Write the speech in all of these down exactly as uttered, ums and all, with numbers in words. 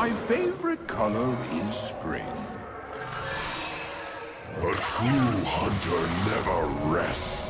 My favorite color is spring. A true hunter never rests.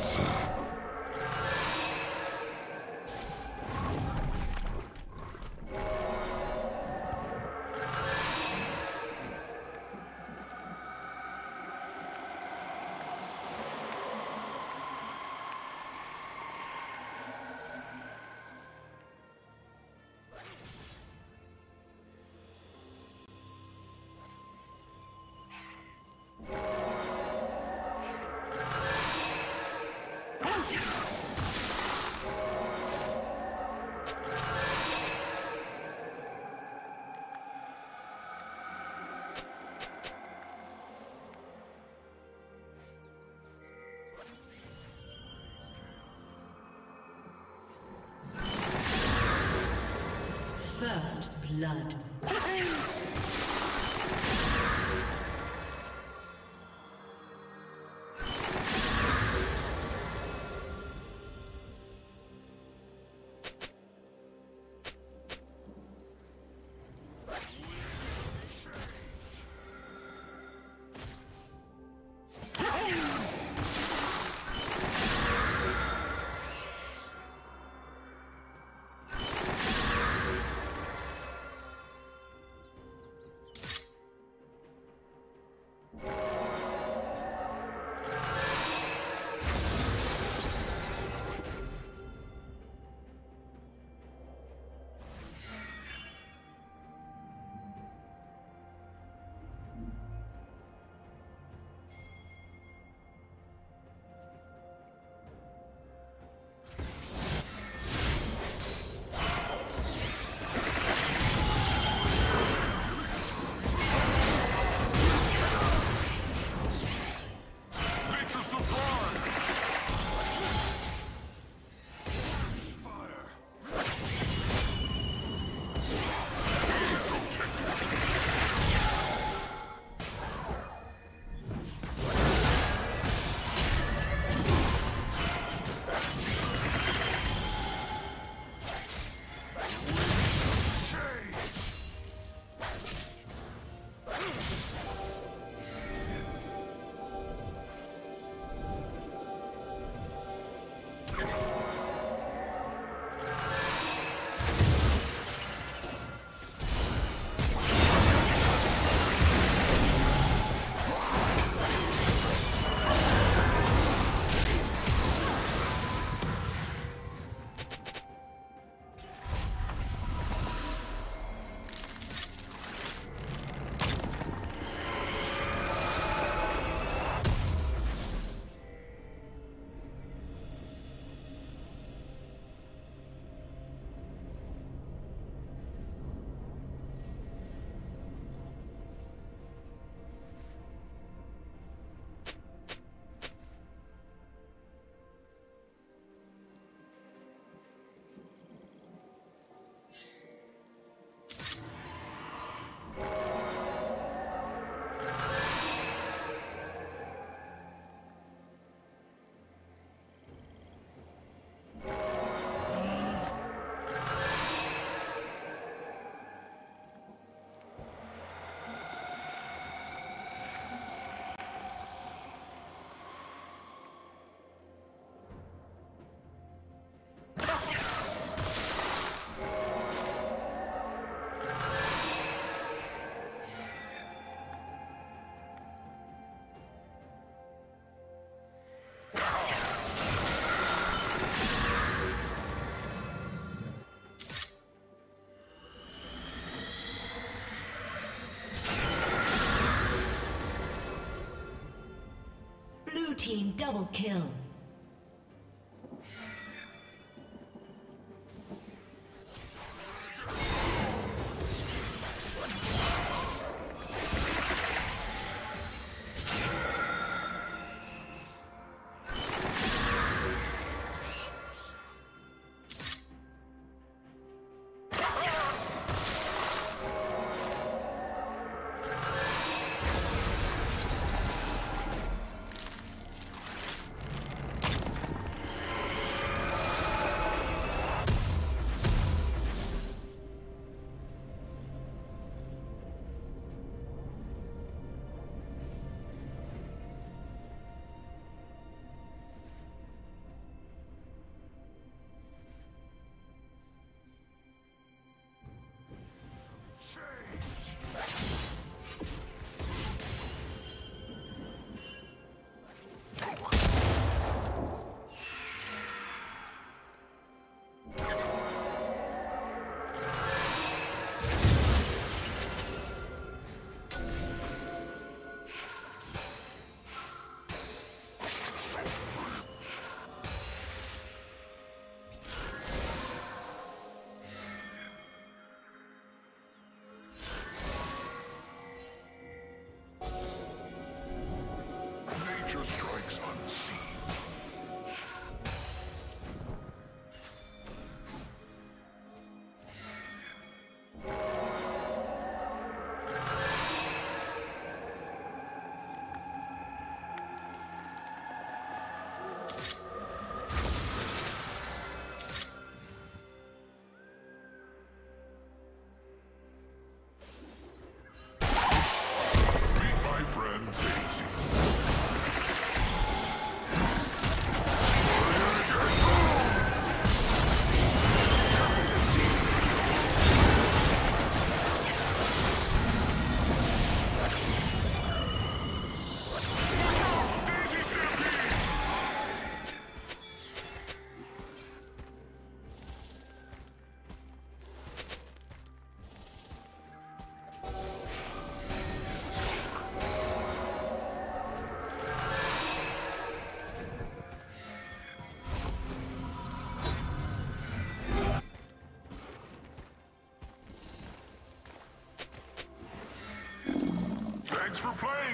First blood. Team double kill.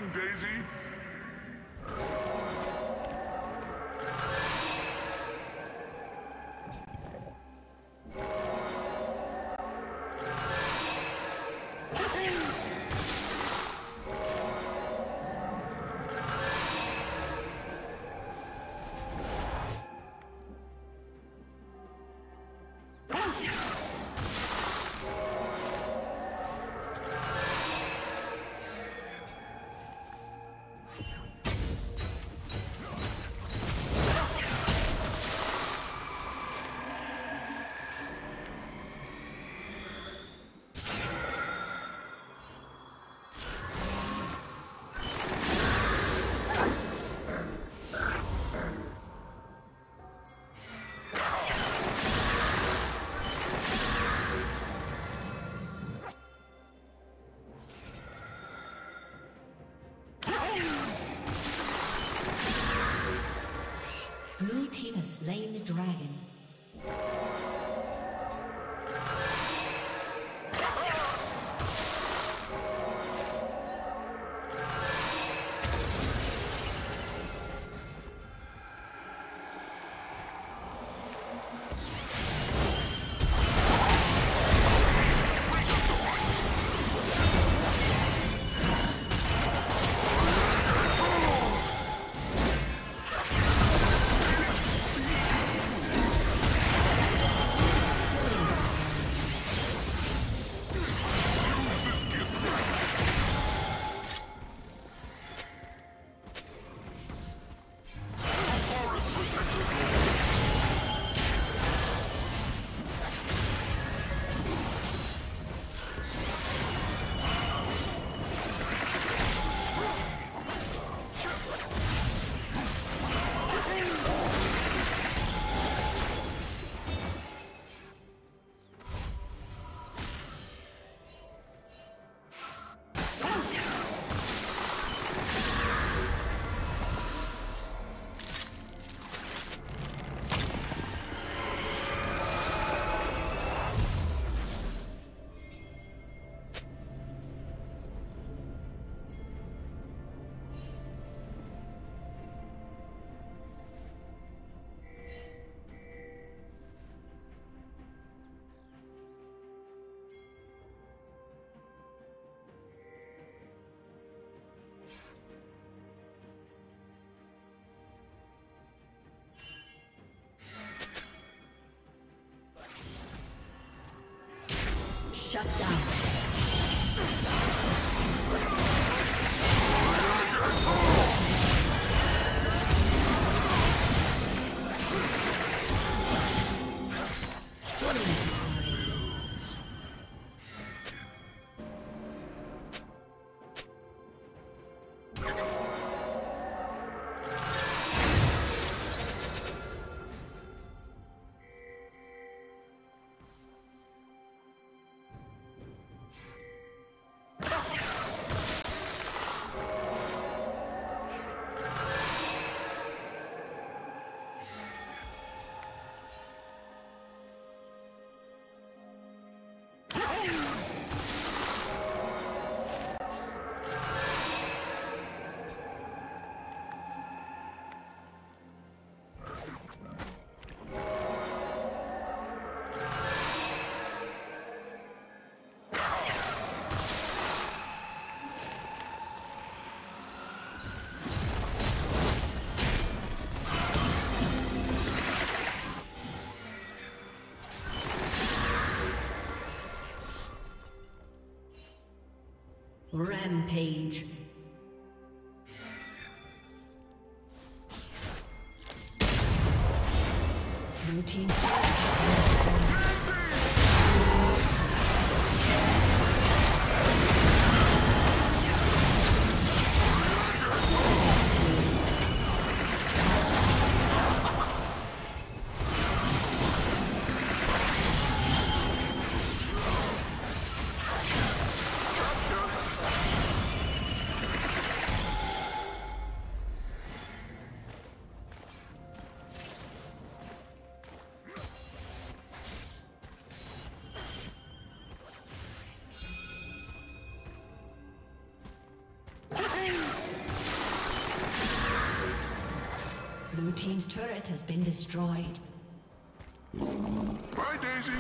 playing, Daisy. Blue team has slain the dragon. Shut down. Rampage. Blue team. team's turret has been destroyed. Bye, Daisy.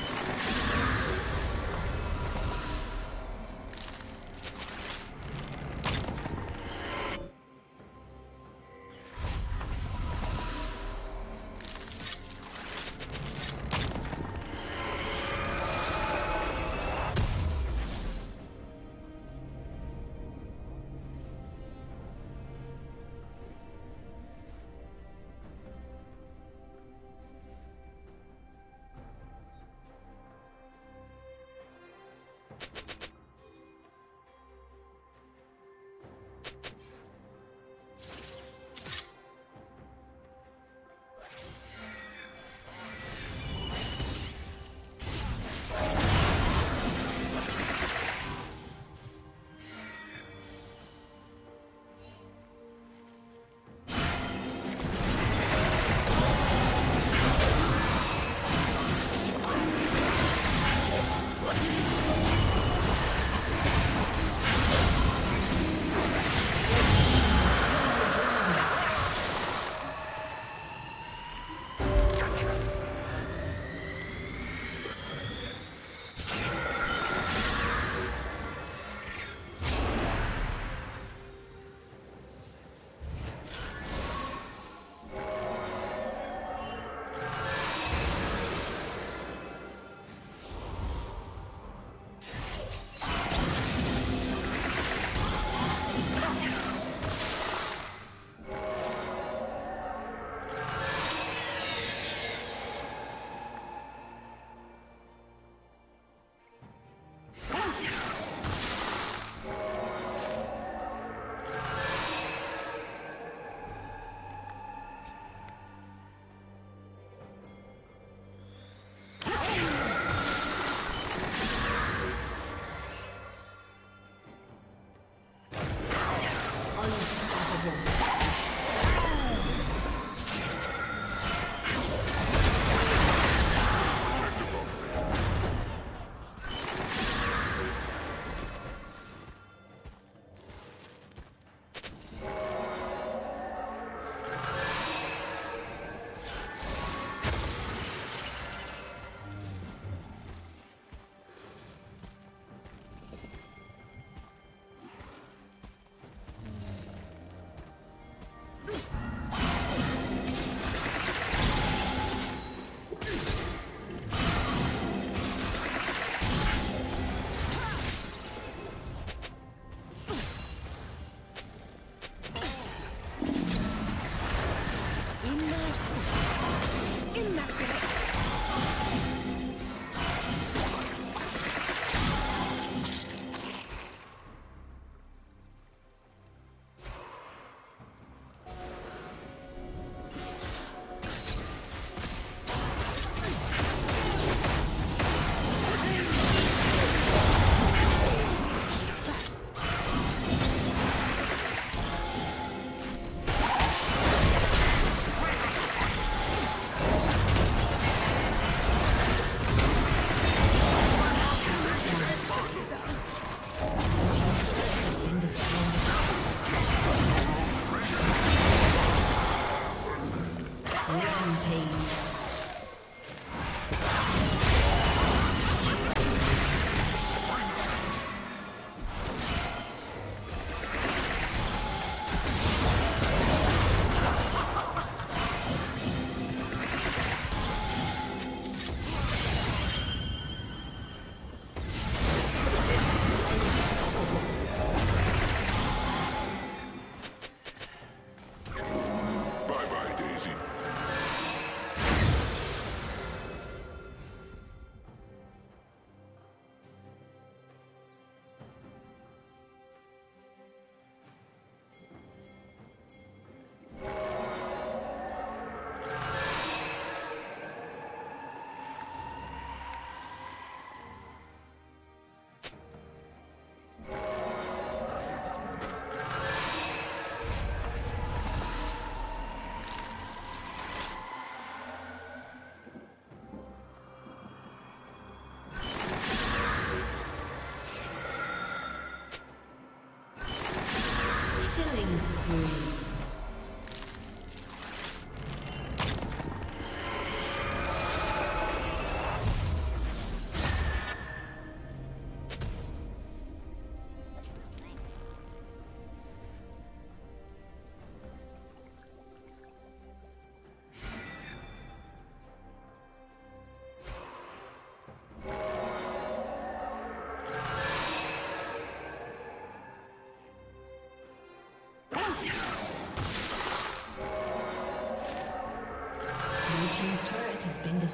Killing spree.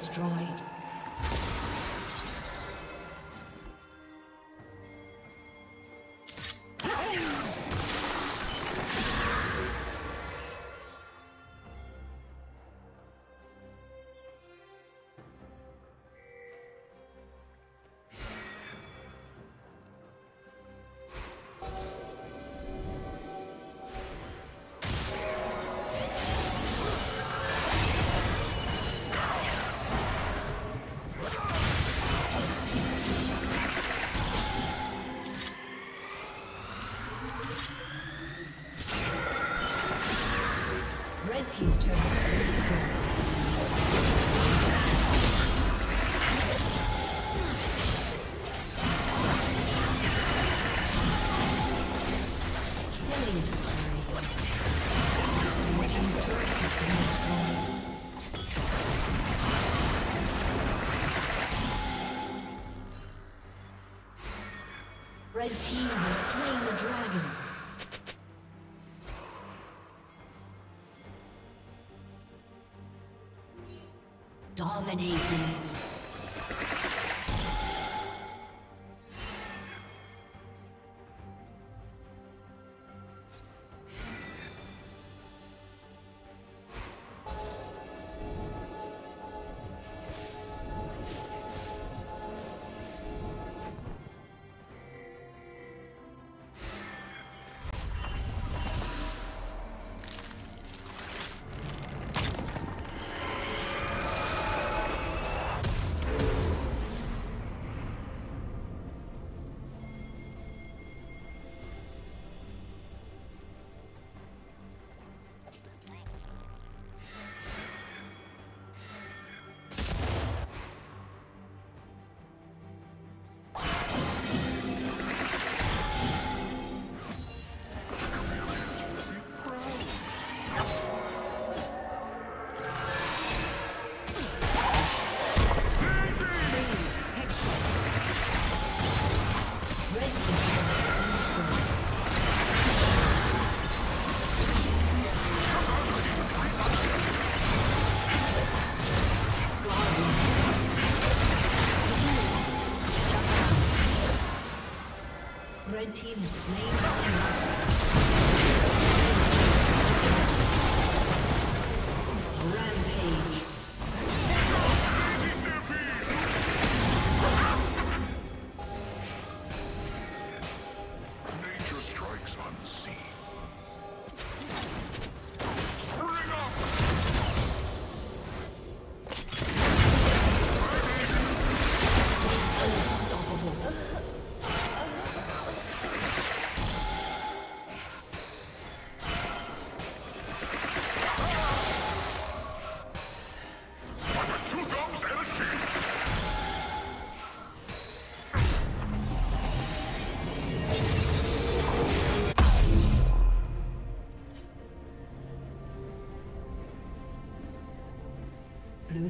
destroyed. Red team has slain the dragon. Dominating. Red team is slain. Rampage. Nature strikes unseen. Spring up! Unstoppable. Blue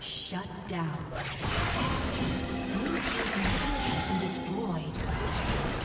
Shut down. Blue team's middle has been destroyed.